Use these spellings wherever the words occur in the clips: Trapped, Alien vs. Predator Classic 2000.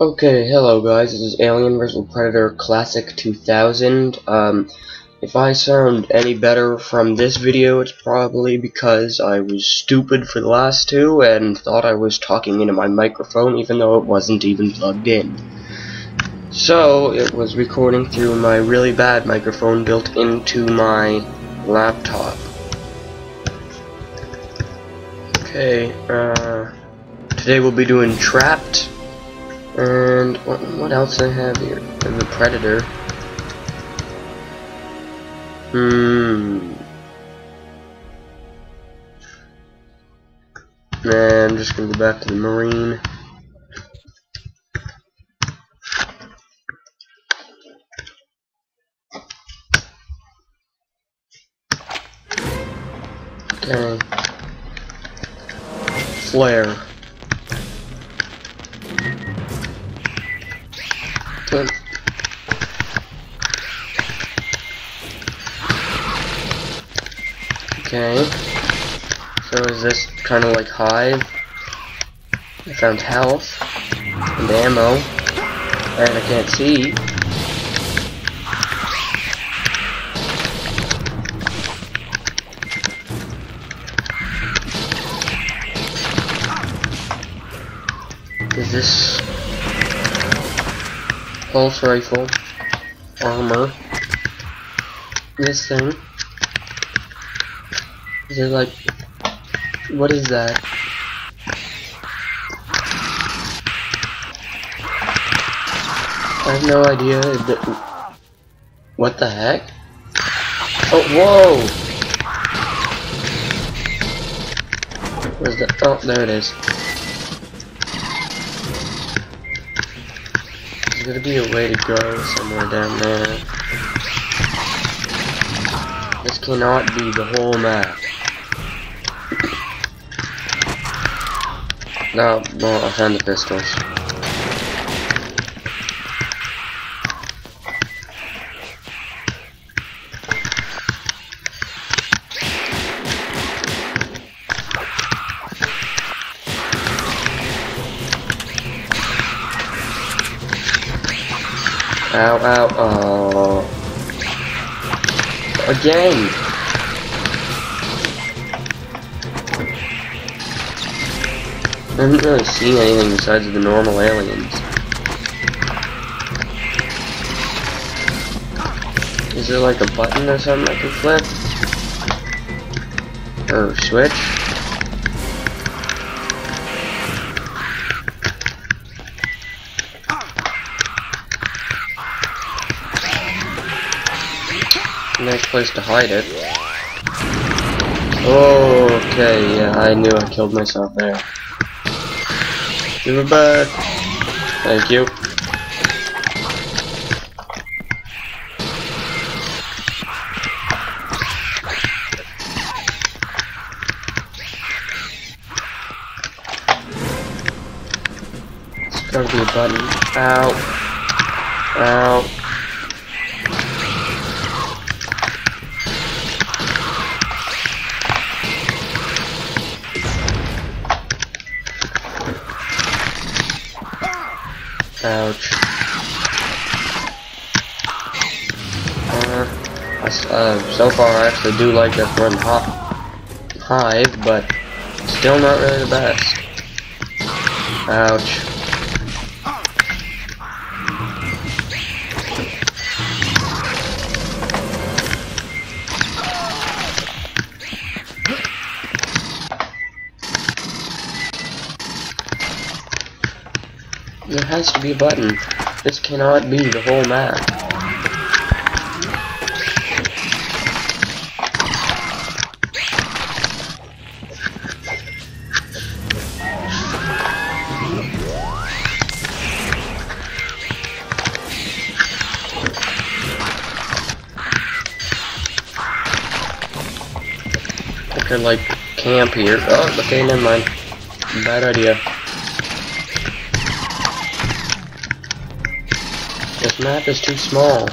Okay, hello guys, this is Alien vs. Predator Classic 2000. If I sound any better from this video, it's probably because I was stupid for the last two and thought I was talking into my microphone even though it wasn't even plugged in. So, it was recording through my really bad microphone built into my laptop. Okay, today we'll be doing Trapped. And what else I have here? And the Predator. And I'm just gonna go back to the Marine. Okay. Flare. Okay, so is this kind of like Hive? I found health and ammo, and I can't see. Is this pulse rifle, armor, this thing? Is it like, what is that? I have no idea. What the heck? Oh, whoa! Where's the? Oh, there it is. There's gotta be a way to go somewhere down there. This cannot be the whole map. No, well, I found the pistols. Ow, ow, oh. Again! I haven't really seen anything besides the normal aliens. Is there like a button or something I can flip? Or switch? Nice place to hide it. Okay, yeah, I knew I killed myself there. Give it back. Thank you. It's gotta be a button. Ow. Ow. Ouch. So far I actually do like that one Hive, but still not really the best. Ouch. There has to be a button. This cannot be the whole map. I could like camp here. Oh, okay, never mind. Bad idea. This map is too small.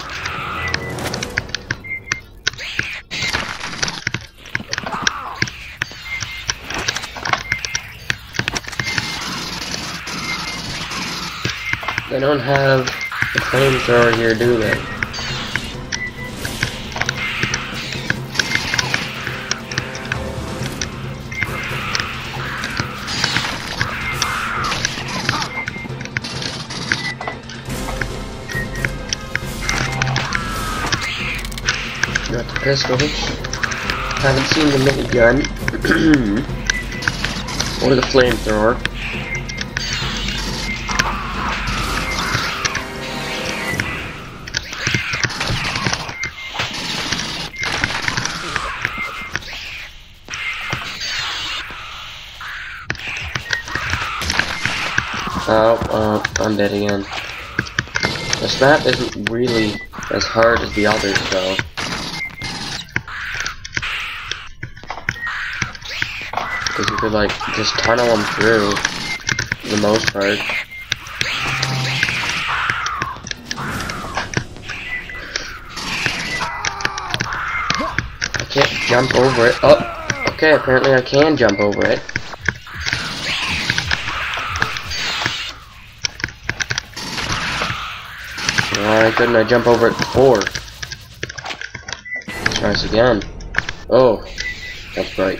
They don't have the flamethrower here, do they? Not the pistol, haven't seen the minigun or the flamethrower. I'm dead again. This map isn't really as hard as the others, though. Because you could, like, just tunnel them through, for the most part. I can't jump over it. Oh! Okay, apparently I can jump over it. Why couldn't I jump over it before? Let's try this again. Oh, that's right.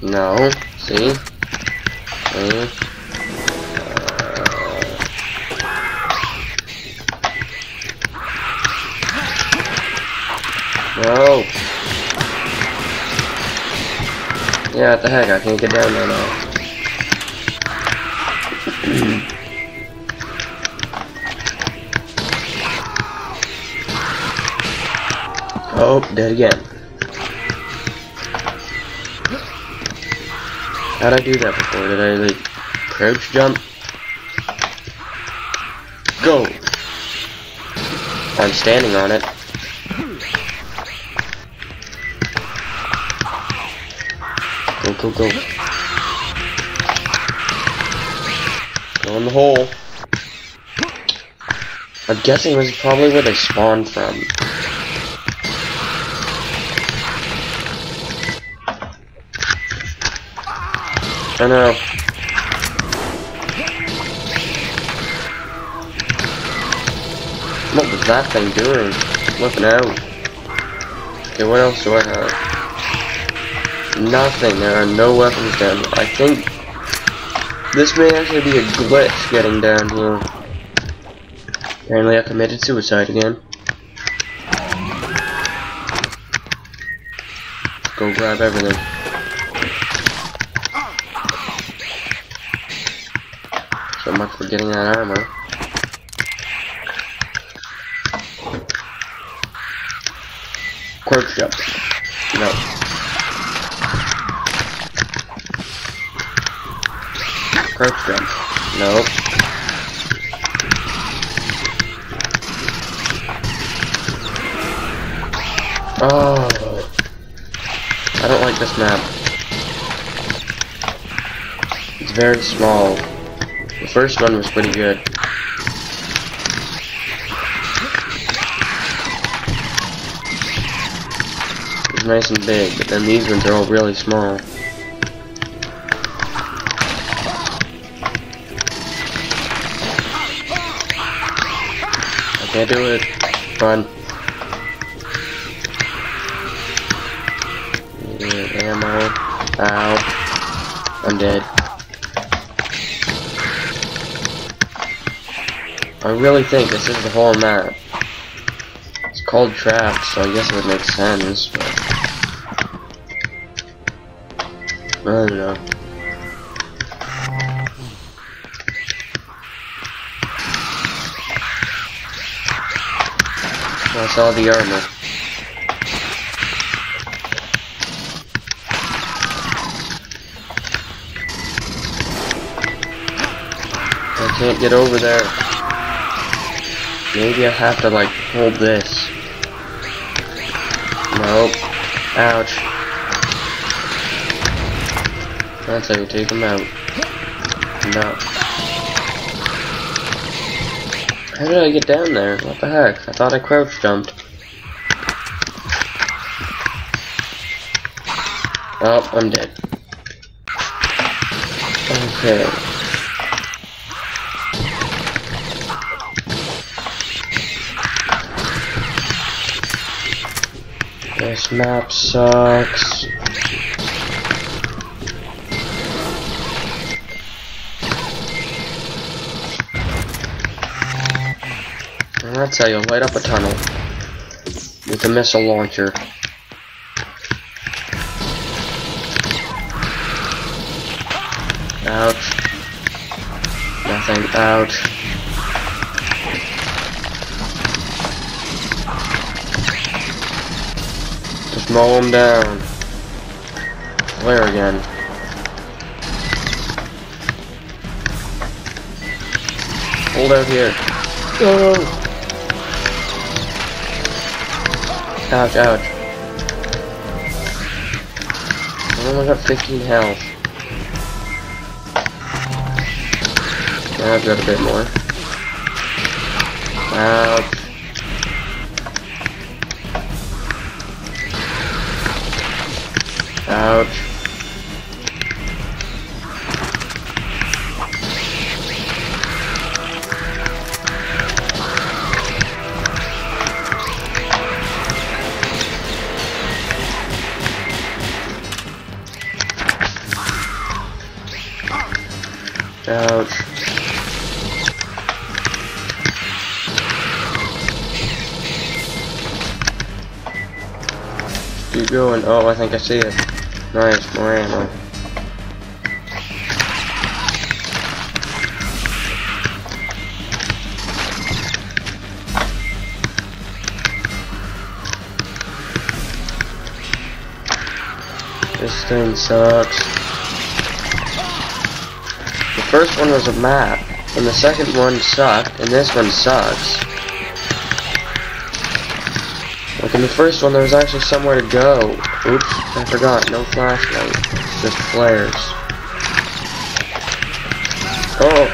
No, see? See? No! Yeah, what the heck, I can't get down there now. Oh, dead again. How'd I do that before? Did I, like, crouch jump? Go! I'm standing on it. Go, go, go. Go in the hole. I'm guessing this is probably where they spawned from. I know. What was that thing doing? Looking out. Okay, what else do I have? Nothing. There are no weapons down here. I think this may actually be a glitch getting down here. Apparently I committed suicide again. Let's go grab everything. So much for getting that armor. Quirk jump. No. Quirk jump. No. Oh. I don't like this map. It's very small. The first one was pretty good. It was nice and big, but then these ones are all really small. I can't do it. Run. Ammo. Ow. I'm dead. I really think this is the whole map. It's called Trapped, so I guess it would make sense, but I don't know. I saw the armor. I can't get over there. Maybe I have to, like, hold this. Nope. Ouch. That's how you take them out. No. How did I get down there? What the heck? I thought I crouch jumped. Oh, I'm dead. Okay. This map sucks. I'll tell you, light up a tunnel with a missile launcher. Ouch. Nothing. Ouch. Just mow him down. Flare again. Hold out here. Go! Ouch, ouch. I only got 15 health. I've got a bit more. Ouch. Ouch. Ouch. Keep going. Oh, I think I see it. Nice, more ammo. This thing sucks. The first one was a map, and the second one sucked, and this one sucks. Like in the first one, there was actually somewhere to go. Oops, I forgot. No flashlight. Just flares. Oh!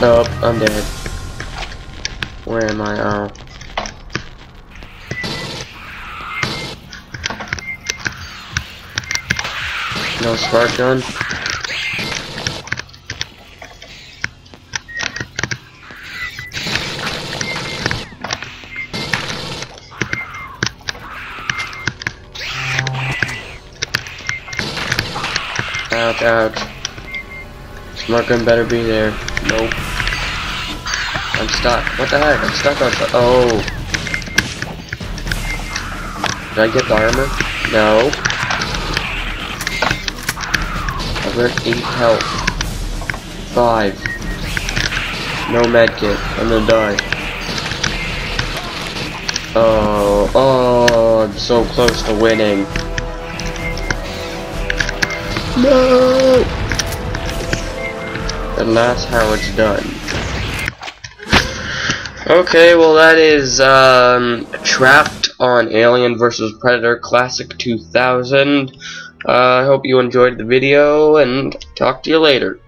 Nope, I'm dead. Where am I? Oh. No spark gun? Ouch, ouch. Smart gun better be there. Nope. I'm stuck. What the heck? I'm stuck on. Oh. Did I get the armor? No. I've got 8 health. 5. No medkit. I'm gonna die. Oh. Oh. I'm so close to winning. No! And that's how it's done. Okay, well that is Trapped on Alien vs. Predator Classic 2000. I hope you enjoyed the video, and talk to you later.